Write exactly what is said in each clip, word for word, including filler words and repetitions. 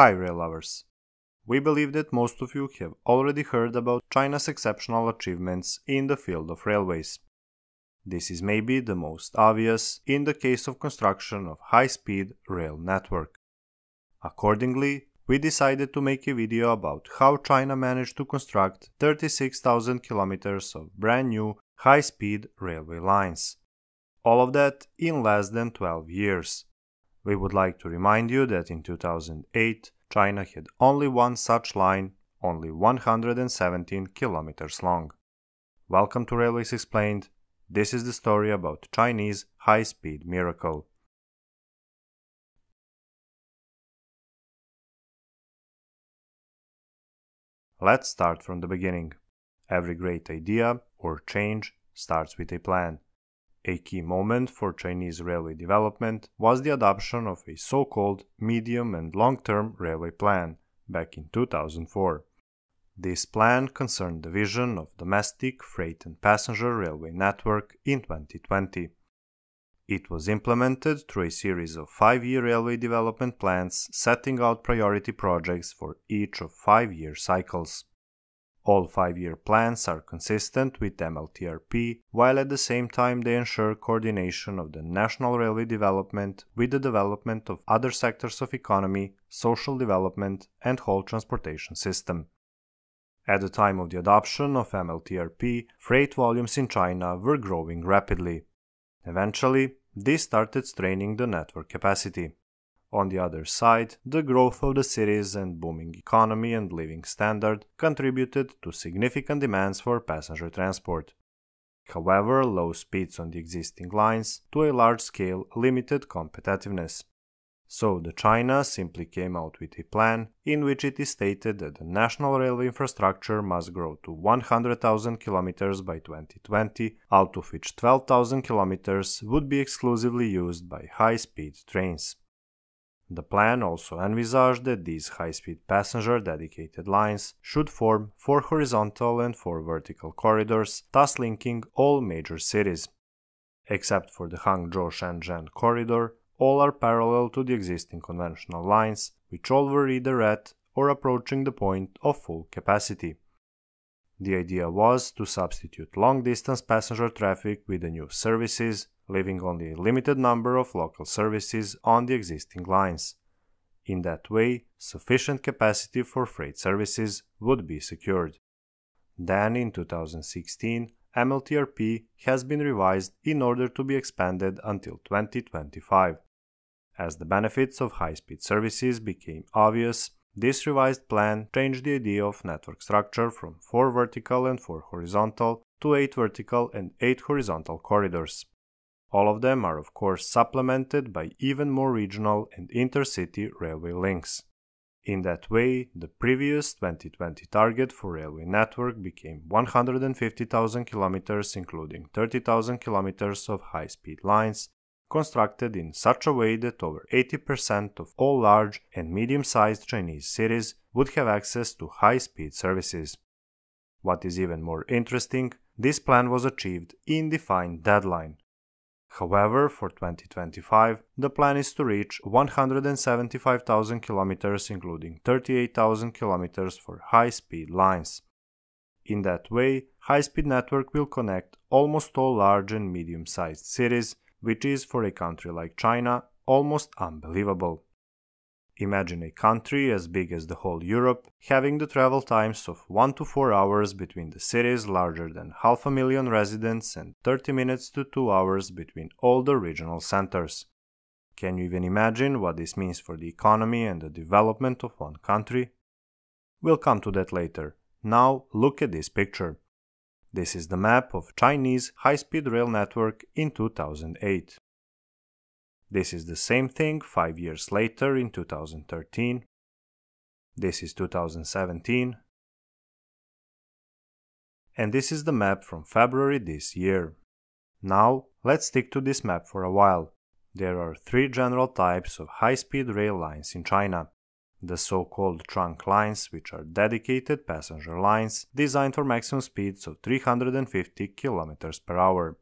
Hi rail lovers! We believe that most of you have already heard about China's exceptional achievements in the field of railways. This is maybe the most obvious in the case of construction of high-speed rail network. Accordingly, we decided to make a video about how China managed to construct thirty-six thousand kilometers of brand new high-speed railway lines. All of that in less than twelve years. We would like to remind you that in two thousand eight, China had only one such line, only one hundred seventeen kilometers long. Welcome to Railways Explained. This is the story about Chinese high-speed miracle. Let's start from the beginning. Every great idea or change starts with a plan. A key moment for Chinese railway development was the adoption of a so-called medium and long-term railway plan back in two thousand four. This plan concerned the vision of domestic freight and passenger railway network in twenty twenty. It was implemented through a series of five-year railway development plans setting out priority projects for each of five-year cycles. All five-year plans are consistent with M L T R P, while at the same time they ensure coordination of the national railway development with the development of other sectors of economy, social development, and whole transportation system. At the time of the adoption of M L T R P, freight volumes in China were growing rapidly. Eventually, this started straining the network capacity. On the other side, the growth of the cities and booming economy and living standard contributed to significant demands for passenger transport. However, low speeds on the existing lines to a large scale limited competitiveness. So the China simply came out with a plan in which it is stated that the national railway infrastructure must grow to one hundred thousand kilometers by twenty twenty, out of which twelve thousand kilometers would be exclusively used by high-speed trains. The plan also envisaged that these high-speed passenger-dedicated lines should form four horizontal and four vertical corridors, thus linking all major cities. Except for the Hangzhou-Shenzhen corridor, all are parallel to the existing conventional lines, which all were either at or approaching the point of full capacity. The idea was to substitute long-distance passenger traffic with the new services, leaving only a limited number of local services on the existing lines. In that way, sufficient capacity for freight services would be secured. Then, in two thousand sixteen, M L T R P has been revised in order to be expanded until twenty twenty-five. As the benefits of high-speed services became obvious, this revised plan changed the idea of network structure from four vertical and four horizontal to eight vertical and eight horizontal corridors. All of them are, of course, supplemented by even more regional and intercity railway links. In that way, the previous twenty twenty target for railway network became one hundred fifty thousand kilometers, including thirty thousand kilometers of high-speed lines, constructed in such a way that over eighty percent of all large and medium-sized Chinese cities would have access to high-speed services. What is even more interesting, this plan was achieved in defined deadline. However, for twenty twenty-five, the plan is to reach one hundred seventy-five thousand kilometers, including thirty-eight thousand kilometers for high-speed lines. In that way, high-speed network will connect almost all large and medium-sized cities, which is, for a country like China, almost unbelievable. Imagine a country as big as the whole Europe, having the travel times of one to four hours between the cities larger than half a million residents and thirty minutes to two hours between all the regional centers. Can you even imagine what this means for the economy and the development of one country? We'll come to that later. Now look at this picture. This is the map of Chinese high-speed rail network in two thousand eight. This is the same thing five years later in two thousand thirteen. This is two thousand seventeen. And this is the map from February this year. Now, let's stick to this map for a while. There are three general types of high-speed rail lines in China. The so-called trunk lines, which are dedicated passenger lines designed for maximum speeds of three hundred fifty kilometers per hour.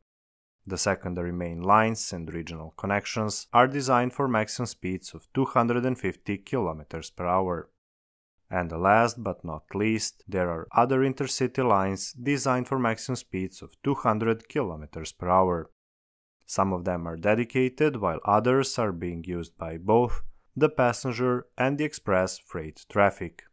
The secondary main lines and regional connections are designed for maximum speeds of two hundred fifty kilometers per hour. And last but not least, there are other intercity lines designed for maximum speeds of two hundred kilometers per hour. Some of them are dedicated, while others are being used by both the passenger and the express freight traffic.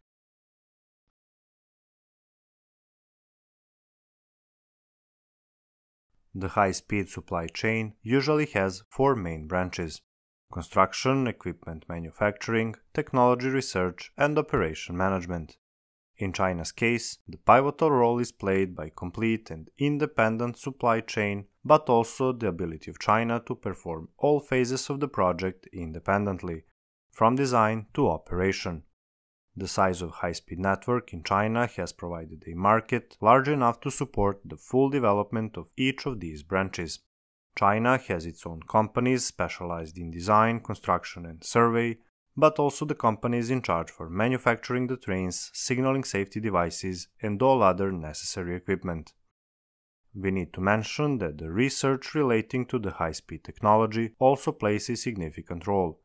The high-speed supply chain usually has four main branches: construction, equipment manufacturing, technology research, and operation management. In China's case, the pivotal role is played by complete and independent supply chain, but also the ability of China to perform all phases of the project independently, from design to operation. The size of high-speed network in China has provided a market large enough to support the full development of each of these branches. China has its own companies specialized in design, construction and survey, but also the companies in charge for manufacturing the trains, signaling safety devices and all other necessary equipment. We need to mention that the research relating to the high-speed technology also plays a significant role.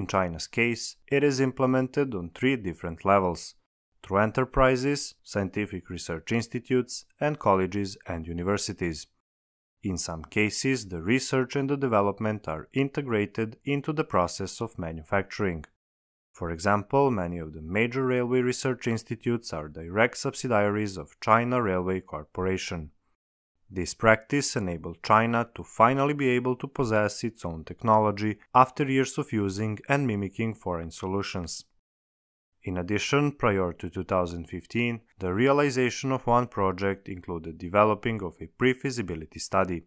In China's case, it is implemented on three different levels: through enterprises, scientific research institutes, and colleges and universities. In some cases, the research and the development are integrated into the process of manufacturing. For example, many of the major railway research institutes are direct subsidiaries of China Railway Corporation. This practice enabled China to finally be able to possess its own technology after years of using and mimicking foreign solutions. In addition, prior to two thousand fifteen, the realization of one project included developing of a pre-feasibility study.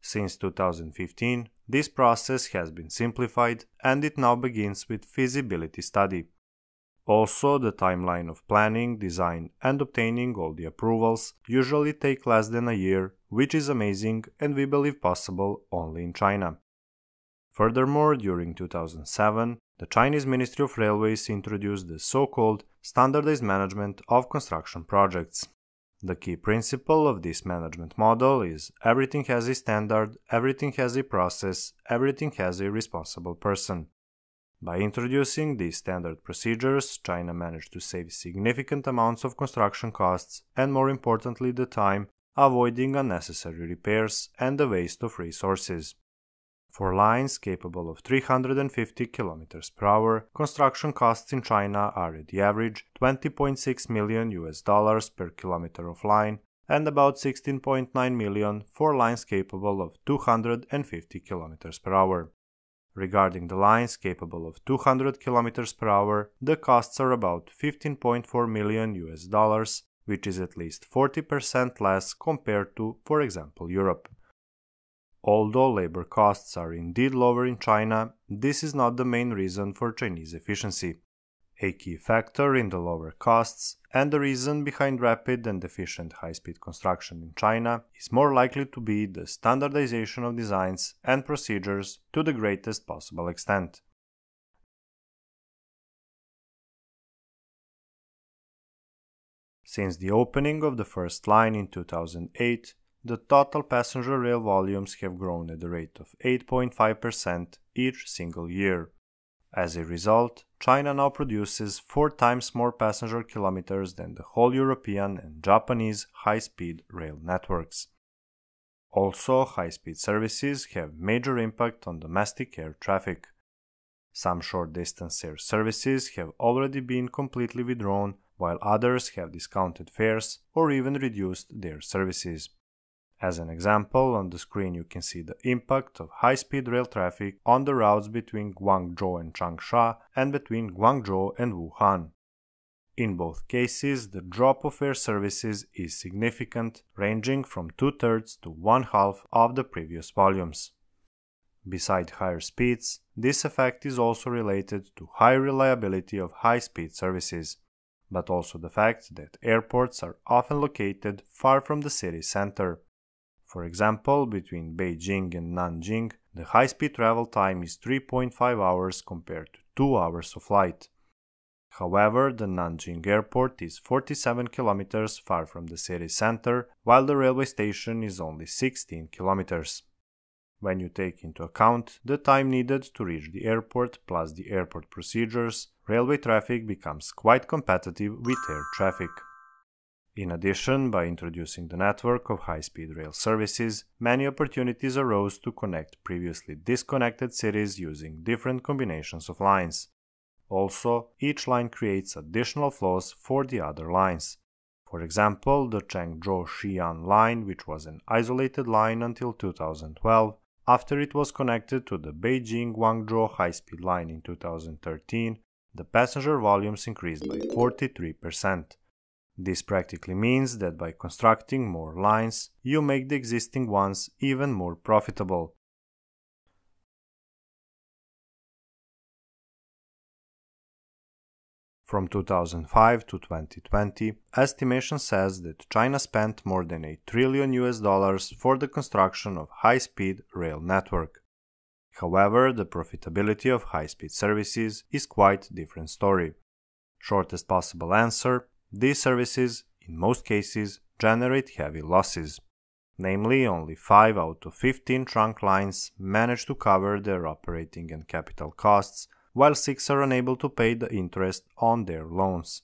Since two thousand fifteen, this process has been simplified and it now begins with feasibility study. Also, the timeline of planning, design and obtaining all the approvals usually take less than a year, which is amazing and we believe possible only in China. Furthermore, during two thousand seven, the Chinese Ministry of Railways introduced the so-called standardized management of construction projects. The key principle of this management model is everything has a standard, everything has a process, everything has a responsible person. By introducing these standard procedures, China managed to save significant amounts of construction costs and, more importantly, the time, avoiding unnecessary repairs and the waste of resources. For lines capable of three hundred fifty kilometers per hour, construction costs in China are at the average twenty point six million U S dollars per kilometer of line and about sixteen point nine million for lines capable of two hundred fifty kilometers per hour. Regarding the lines capable of two hundred kilometers per hour, the costs are about fifteen point four million U S dollars, which is at least forty percent less compared to, for example, Europe. Although labor costs are indeed lower in China, this is not the main reason for Chinese efficiency. A key factor in the lower costs and the reason behind rapid and efficient high-speed construction in China is more likely to be the standardization of designs and procedures to the greatest possible extent. Since the opening of the first line in two thousand eight, the total passenger rail volumes have grown at the rate of eight point five percent each single year. As a result, China now produces four times more passenger kilometers than the whole European and Japanese high-speed rail networks. Also, high-speed services have major impact on domestic air traffic. Some short-distance air services have already been completely withdrawn, while others have discounted fares or even reduced their services. As an example, on the screen you can see the impact of high-speed rail traffic on the routes between Guangzhou and Changsha and between Guangzhou and Wuhan. In both cases, the drop of air services is significant, ranging from two-thirds to one-half of the previous volumes. Beside higher speeds, this effect is also related to high reliability of high-speed services, but also the fact that airports are often located far from the city center. For example, between Beijing and Nanjing, the high-speed travel time is three point five hours compared to two hours of flight. However, the Nanjing airport is forty-seven kilometers far from the city center, while the railway station is only sixteen kilometers. when you take into account the time needed to reach the airport plus the airport procedures, railway traffic becomes quite competitive with air traffic. In addition, by introducing the network of high-speed rail services, many opportunities arose to connect previously disconnected cities using different combinations of lines. Also, each line creates additional flows for the other lines. For example, the Changzhou-Xi'an line, which was an isolated line until two thousand twelve, after it was connected to the Beijing-Guangzhou high-speed line in two thousand thirteen, the passenger volumes increased by forty-three percent. This practically means that by constructing more lines, you make the existing ones even more profitable. From two thousand five to twenty twenty, estimation says that China spent more than eight trillion U S dollars for the construction of high-speed rail network. However, the profitability of high-speed services is quite different story. Shortest possible answer: these services, in most cases, generate heavy losses. Namely, only five out of fifteen trunk lines manage to cover their operating and capital costs, while six are unable to pay the interest on their loans.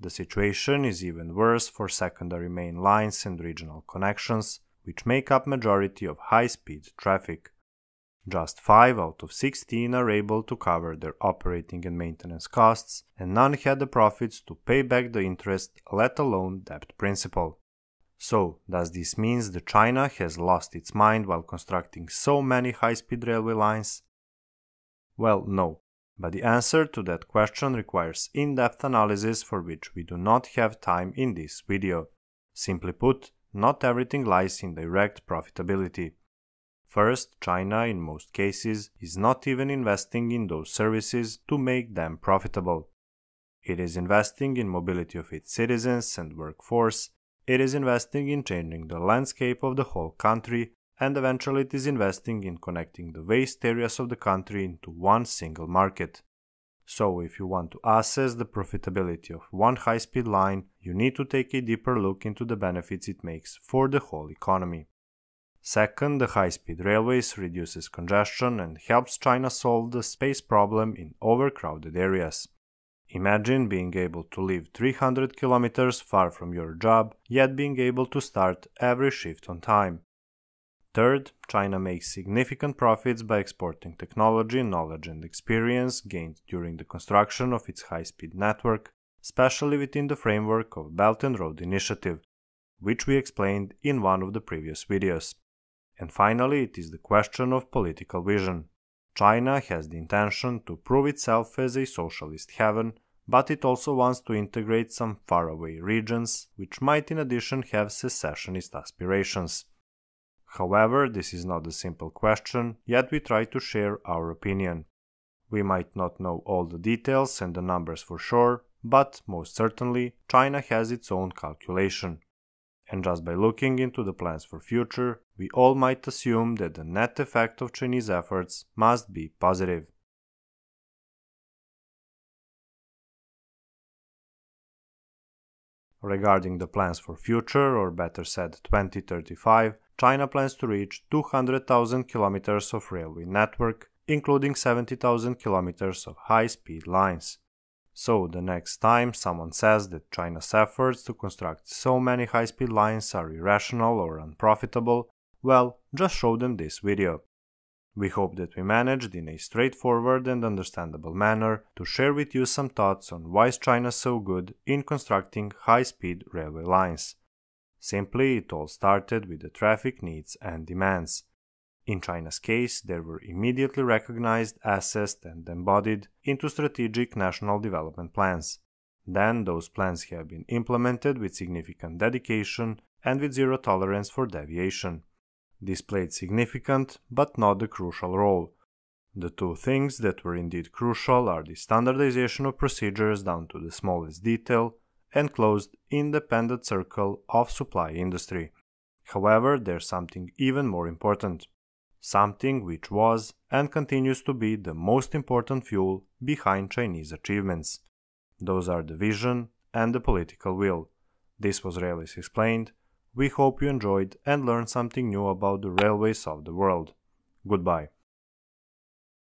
The situation is even worse for secondary main lines and regional connections, which make up majority of high-speed traffic. Just five out of sixteen are able to cover their operating and maintenance costs, and none had the profits to pay back the interest, let alone debt principal. So, does this mean that China has lost its mind while constructing so many high-speed railway lines? Well, no. But the answer to that question requires in-depth analysis, for which we do not have time in this video. Simply put, not everything lies in direct profitability. First, China, in most cases, is not even investing in those services to make them profitable. It is investing in mobility of its citizens and workforce, it is investing in changing the landscape of the whole country, and eventually it is investing in connecting the waste areas of the country into one single market. So, if you want to assess the profitability of one high-speed line, you need to take a deeper look into the benefits it makes for the whole economy. Second, the high-speed railways reduces congestion and helps China solve the space problem in overcrowded areas. Imagine being able to live three hundred kilometers far from your job, yet being able to start every shift on time. Third, China makes significant profits by exporting technology, knowledge and experience gained during the construction of its high-speed network, especially within the framework of Belt and Road Initiative, which we explained in one of the previous videos. And finally, it is the question of political vision. China has the intention to prove itself as a socialist haven, but it also wants to integrate some faraway regions, which might in addition have secessionist aspirations. However, this is not a simple question, yet we try to share our opinion. We might not know all the details and the numbers for sure, but most certainly, China has its own calculation. And just by looking into the plans for future, we all might assume that the net effect of Chinese efforts must be positive. Regarding the plans for future, or better said twenty thirty-five, China plans to reach two hundred thousand kilometers of railway network, including seventy thousand kilometers of high-speed lines. So, the next time someone says that China's efforts to construct so many high-speed lines are irrational or unprofitable, well, just show them this video. We hope that we managed, in a straightforward and understandable manner, to share with you some thoughts on why is China so good in constructing high-speed railway lines. Simply, it all started with the traffic needs and demands. In China's case, they were immediately recognized, assessed and embodied into strategic national development plans. Then those plans have been implemented with significant dedication and with zero tolerance for deviation. This played significant, but not the crucial role. The two things that were indeed crucial are the standardization of procedures down to the smallest detail and closed independent circle of supply industry. However, there's something even more important. Something which was and continues to be the most important fuel behind Chinese achievements. Those are the vision and the political will. This was Railways Explained. We hope you enjoyed and learned something new about the railways of the world. Goodbye.